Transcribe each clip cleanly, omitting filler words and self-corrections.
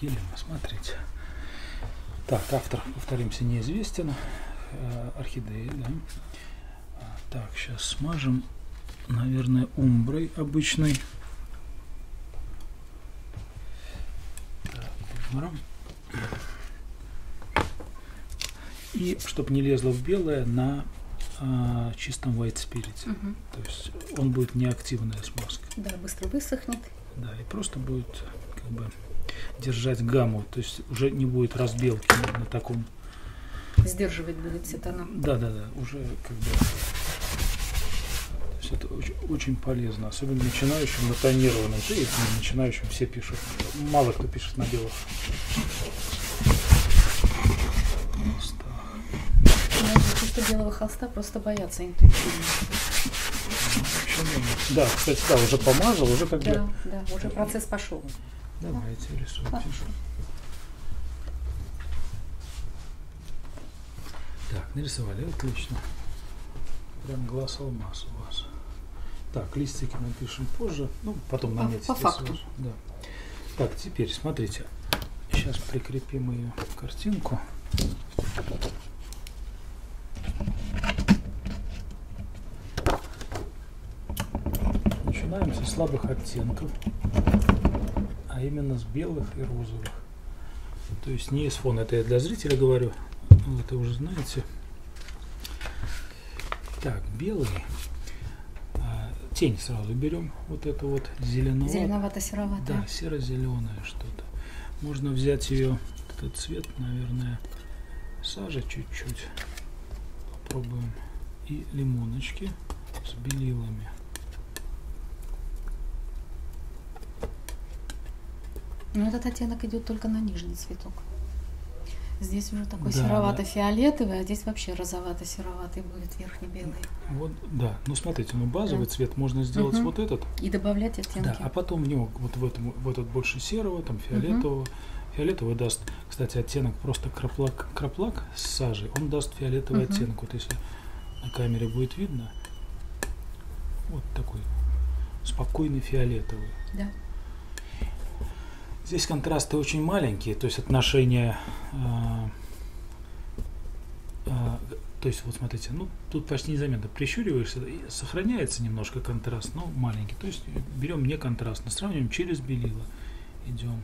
Елена, смотрите. Так, автор, повторимся, неизвестен. Орхидеи, да. Так, сейчас смажем, наверное, умброй обычной. Так, умбра. И, чтобы не лезло в белое, на чистом white spirit. Угу. То есть он будет неактивная смазка. Да, быстро высохнет. Да, и просто будет как бы держать гамму. То есть уже не будет разбелки на таком. Сдерживать будет сетаном. Да, да, да. Уже как бы. То есть это очень, очень полезно. Особенно начинающим на тонированном. И начинающим все пишут. Мало кто пишет на белых. Белого холста просто боятся интуитивно. Да, кстати, да, уже помазал, уже как бы... Да, да, уже процесс пошел. Давайте рисуем. Так, нарисовали, отлично. Прям глаз алмаз у вас. Так, листики напишем позже, ну, потом наметите. По факту. Да. Так, теперь, смотрите, сейчас прикрепим ее в картинку. Начинаем со слабых оттенков, а именно с белых и розовых. То есть не из фона, это я для зрителя говорю, вы это уже знаете. Так, белые. Тень сразу берем, вот это вот зеленовато-сероватое. Да, серо-зеленое что-то. Можно взять ее, этот цвет, наверное, сажа чуть-чуть. Попробуем. И лимоночки с белилами. Но этот оттенок идет только на нижний цветок. Здесь уже такой, да, серовато-фиолетовый, да. А здесь вообще розовато-сероватый будет верхний белый. Вот, да. Ну смотрите, ну базовый, да, цвет можно сделать, угу, вот этот. И добавлять оттенки. Да, а потом в него вот в этот больше серого, там фиолетового. Угу. Фиолетовый даст, кстати, оттенок просто краплак с сажей. Он даст фиолетовый, угу, оттенок. Вот если на камере будет видно, вот такой спокойный фиолетовый. Да. Здесь контрасты очень маленькие, то есть отношение, то есть вот смотрите, ну тут почти незаметно прищуриваешься, и сохраняется немножко контраст, но маленький. То есть берем не контрастно, сравниваем через белила, идем,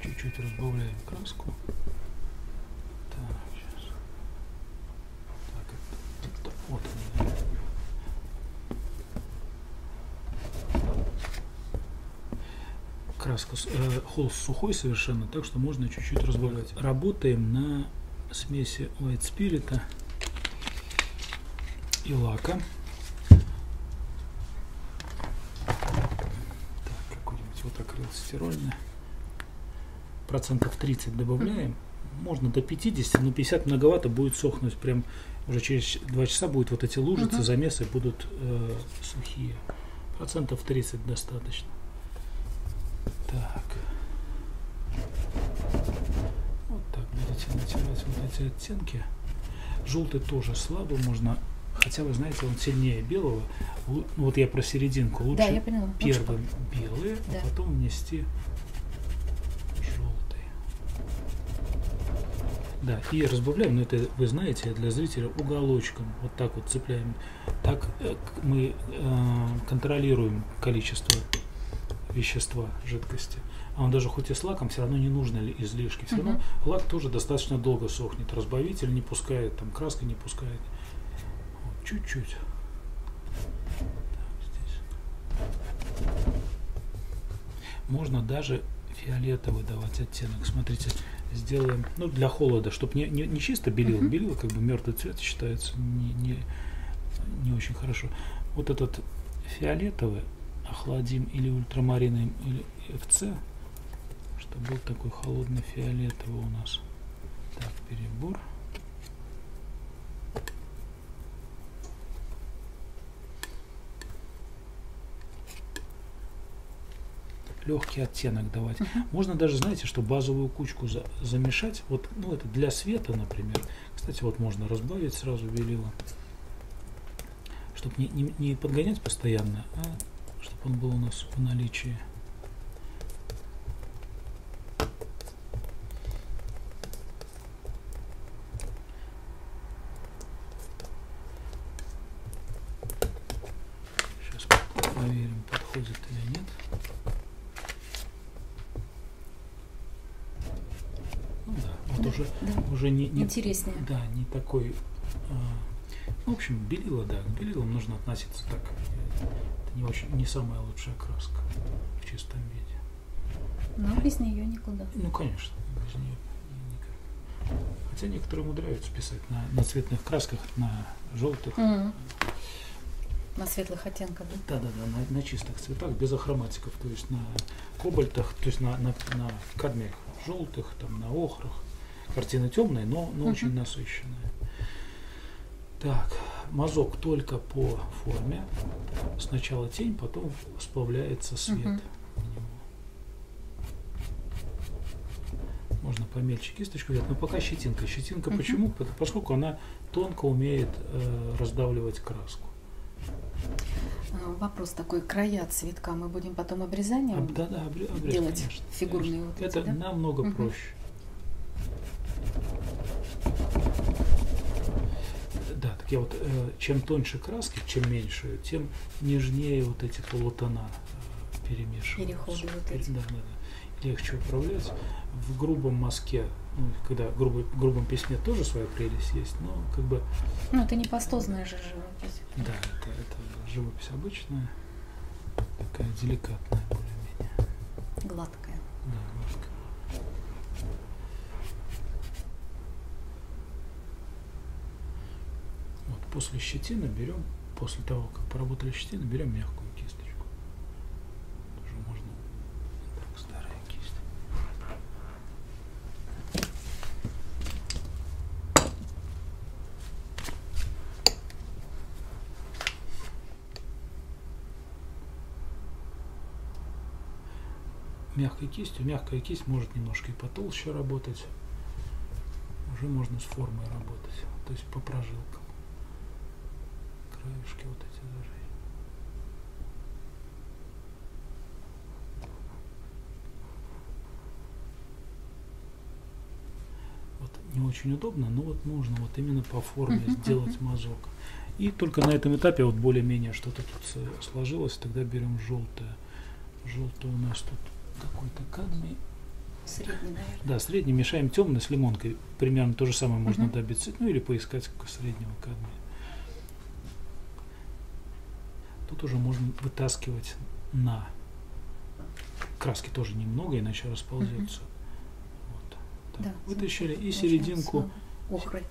чуть-чуть разбавляем краску. Так, сейчас. Так, это, вот он. Краска, холст сухой совершенно, так что можно чуть-чуть разбавлять. Работаем на смеси White Spirit и лака. Так, какой-нибудь вот акрил стирольный. 30% добавляем. Можно до 50, но 50 многовато, будет сохнуть. Прям уже через 2 часа будут вот эти лужицы, замесы будут сухие. 30% достаточно. Так, вот так будете натирать вот эти оттенки. Желтый тоже слабо можно, хотя вы знаете, он сильнее белого. Вот я про серединку. Лучше, да, я поняла, первым белые, да, а потом внести желтый. Да, и разбавляем, но это вы знаете, для зрителя уголочком. Вот так вот цепляем. Так мы контролируем количество вещества, жидкости. А он даже хоть и с лаком, все равно не нужны излишки. Все равно лак тоже достаточно долго сохнет. Разбавитель не пускает, там краска не пускает. Чуть-чуть. Вот, можно даже фиолетовый давать оттенок. Смотрите, сделаем, ну, для холода, чтобы не чисто белило. Белило как бы мертвый цвет считается не очень хорошо. Вот этот фиолетовый охладим или ультрамарином, или ФЦ, чтобы был такой холодно-фиолетовый у нас. Так, перебор. Легкий оттенок давать. Можно даже, знаете, что базовую кучку замешать. Вот, ну, это для света, например. Кстати, вот можно разбавить сразу белила, чтобы не подгонять постоянно, а чтобы он был у нас в наличии. проверим, подходит или нет. Ну да, вот да, уже не интереснее. Да, не такой. В общем, белила, да, к белилам нужно относиться так. Это не самая лучшая краска в чистом виде. Но без нее никуда. Ну конечно, без нее никак. Хотя некоторые умудряются писать на цветных красках, на желтых. На светлых оттенках, да? Да, на чистых цветах, без ахроматиков, то есть на кобальтах, то есть на кадмиях желтых, там, на охрах. Картины темные, но очень насыщенные. Так, мазок только по форме. Сначала тень, потом сплавляется свет. Можно помельче кисточку взять, но пока щетинка. Щетинка почему? Поскольку она тонко умеет раздавливать краску. Вопрос такой, края цветка мы будем потом обрезанием обрезать, делать, конечно, фигурные конечно. Вот эти, это да? Намного проще. Да, так я вот, чем тоньше краски, чем меньше, тем нежнее вот эти полутона перемешиваются. Переходы вот эти. Да. Легче управлять. В грубом мазке, ну, когда в грубом письме тоже своя прелесть есть, но как бы... Ну, это не пастозная же живопись. Да, это живопись обычная, такая деликатная более-менее. Гладкая. Да, гладкая. Вот после щетины берем, после того, как поработали щетины, берем мягкую кисточку. Тоже можно... Так, старая кисть. Мягкая кисть может немножко и потолще работать. Уже можно с формой работать, то есть по прожилкам. Краешки вот эти даже. Вот не очень удобно, но вот нужно вот именно по форме сделать мазок. И только на этом этапе вот более-менее что-то тут сложилось, тогда берем желтое. Желтое у нас тут какой-то кадмий. Средний, наверное. Да, средний. Мешаем темный с лимонкой. Примерно то же самое можно добиться. Ну или поискать среднего кадмия. Тут уже можно вытаскивать на. Краски тоже немного, иначе расползется. Вот. Да, вытащили. И серединку. Охрой.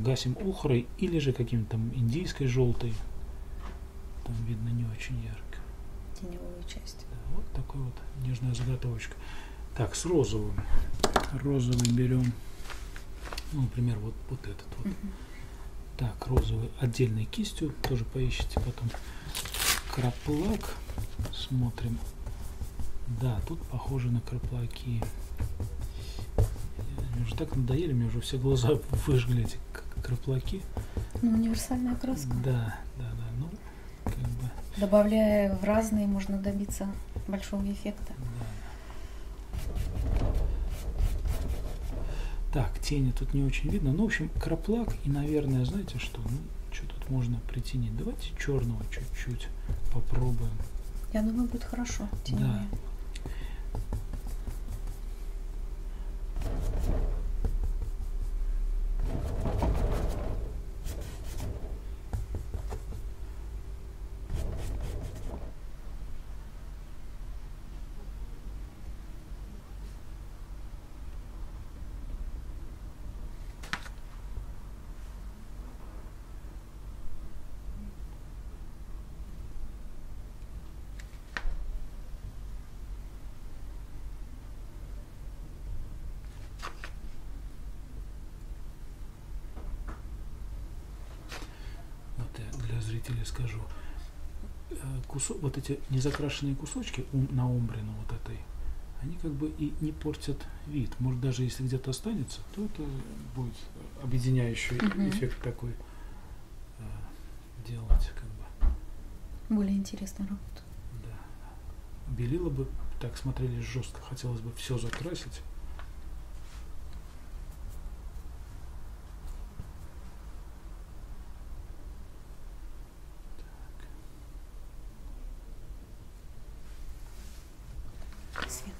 Гасим охрой или же каким-то там индийской желтой. Там видно не очень ярко. Теневую часть. Да, вот такой вот нежная заготовочка. Так, с розовым. Розовый берем, ну, например, вот этот вот. Так, розовый отдельной кистью, тоже поищите потом. Краплак, смотрим. Да, тут похоже на краплаки. Мне уже так надоели, мне уже все глаза выжгли эти краплаки. Ну, универсальная краска. Да, ну, как бы... Добавляя в разные, можно добиться большого эффекта. Да. Так, тени тут не очень видно. Ну, в общем, краплак и, наверное, знаете что? Ну, что тут можно притянить? Давайте черного чуть-чуть попробуем. Я думаю, будет хорошо. Да. Зрителей скажу, вот эти незакрашенные кусочки на умбрину вот этой, они как бы и не портят вид. Может, даже если где-то останется, то это будет объединяющий эффект такой делать, как бы. Более интересная работа. Да. Белила бы так смотрелись жестко, хотелось бы все закрасить. свету.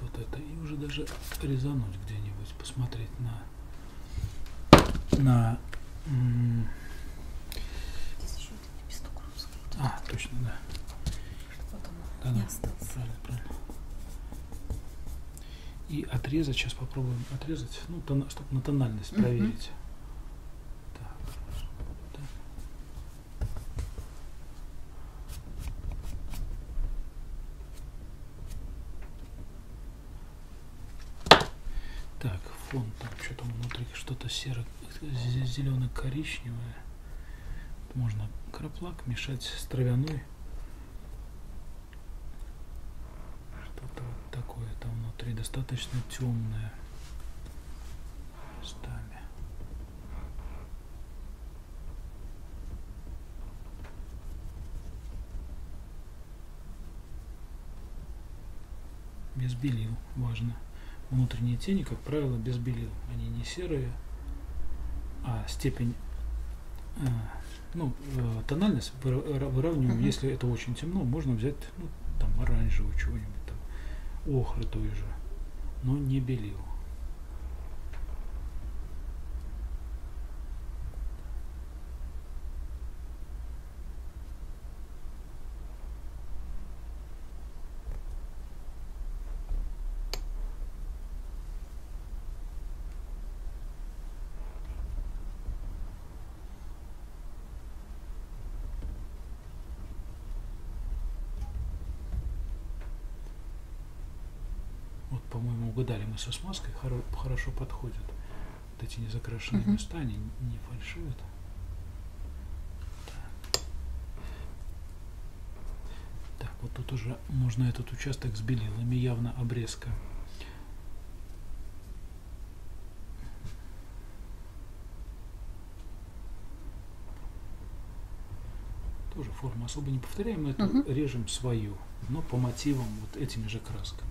Вот это и уже даже резануть где-нибудь, посмотреть на здесь еще вот этот песок русский. А, точно, да. Чтобы потом да, не остался. Правильно. И отрезать, сейчас попробуем отрезать, ну, чтобы на тональность проверить. Так, фон там, что там внутри, что-то серо-зелено-коричневое. Можно краплак мешать с травяной. Что-то вот такое там внутри, достаточно темное. Местами. Без белил, важно. Внутренние тени, как правило, без белил. Они не серые, а степень, тональность выравниваем. Если это очень темно, можно взять, ну, там, оранжевого чего-нибудь, там, охры той же, но не белил. По-моему, угадали мы со смазкой, хорошо подходят. Вот эти незакрашенные места, они не фальшивят. Так, вот тут уже можно этот участок с белилами, явно обрезка. Тоже форму особо не повторяем, мы эту режем свою, но по мотивам вот этими же красками.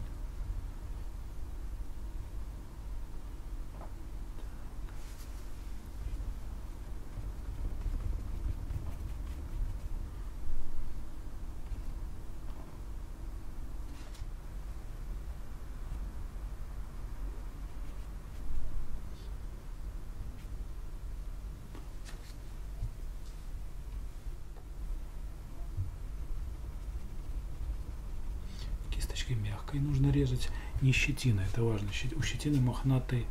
Мягкой нужно резать, не щетина, это важно. У щетины мохнатый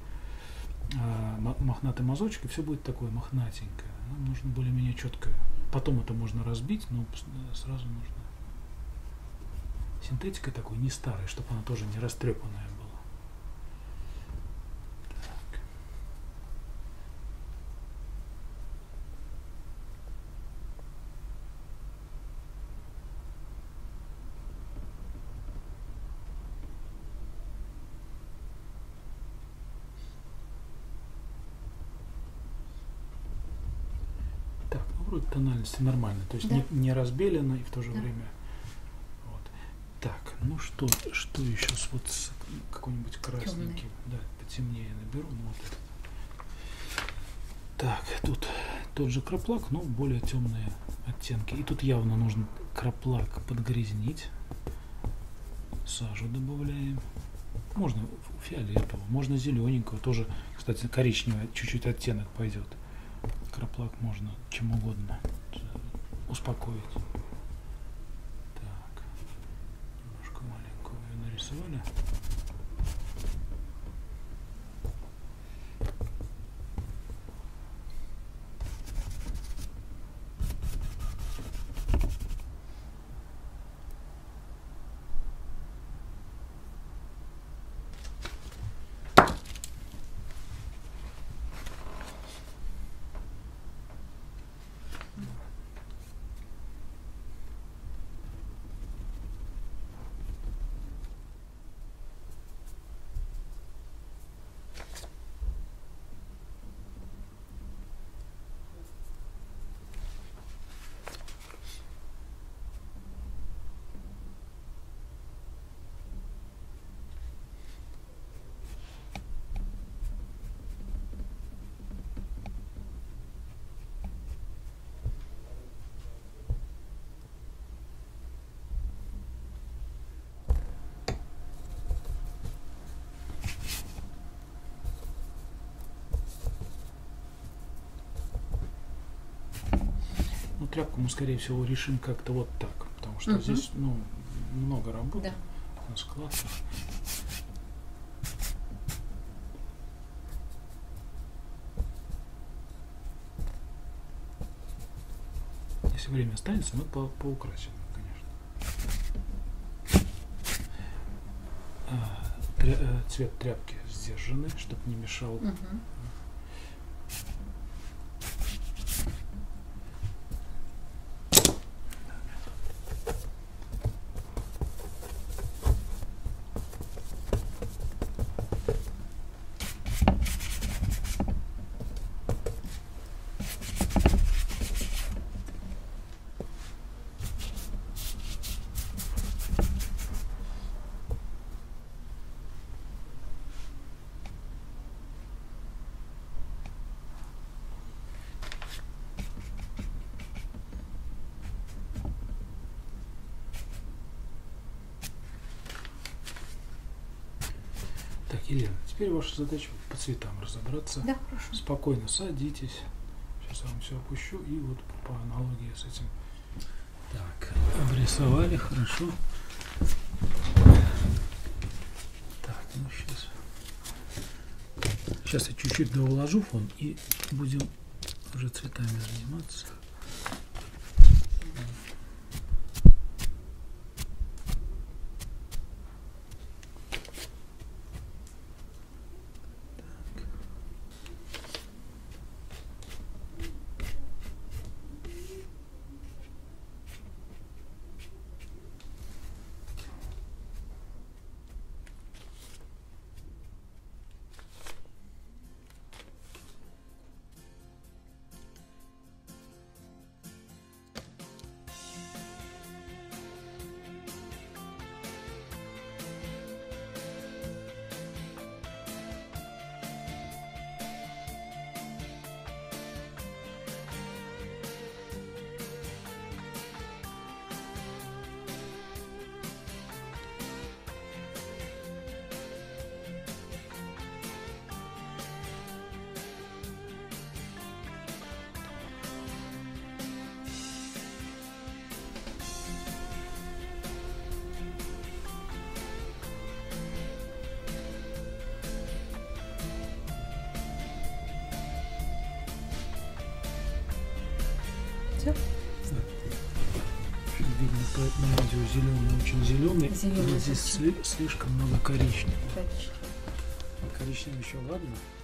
мазочек, и все будет такое мохнатенькое. Нам нужно более-менее четкое. Потом это можно разбить, но сразу нужно синтетикой такой, не старой, чтобы она тоже не растрепанная была. Тональности нормально, то есть да, не разбелено и в то же время. Вот. Так, ну что еще вот с какой-нибудь красненьким, да, потемнее наберу. Ну, вот этот. Так, тут тот же краплак, но более темные оттенки. И тут явно нужно краплак подгрязнить. Сажу добавляем. Можно фиолетового, можно зелененького, тоже, кстати, коричневый чуть-чуть оттенок пойдет. Краплак можно чем угодно успокоить. Так, немножко маленькую нарисовали. кляпку мы, скорее всего, решим как-то вот так, потому что здесь, ну, много работы, у нас классно. Если время останется, мы поукрасим, конечно. Цвет тряпки сдержанный, чтобы не мешал. Елена, теперь ваша задача по цветам разобраться. Да, хорошо. Спокойно садитесь. Сейчас я вам все опущу. И вот по аналогии с этим. Так, обрисовали, хорошо. Так, ну сейчас. Сейчас я чуть-чуть доуложу фон и будем уже цветами заниматься. Видно, поэтому радио зеленый, очень зеленый, но здесь слишком много коричневого. Коричневый еще ладно.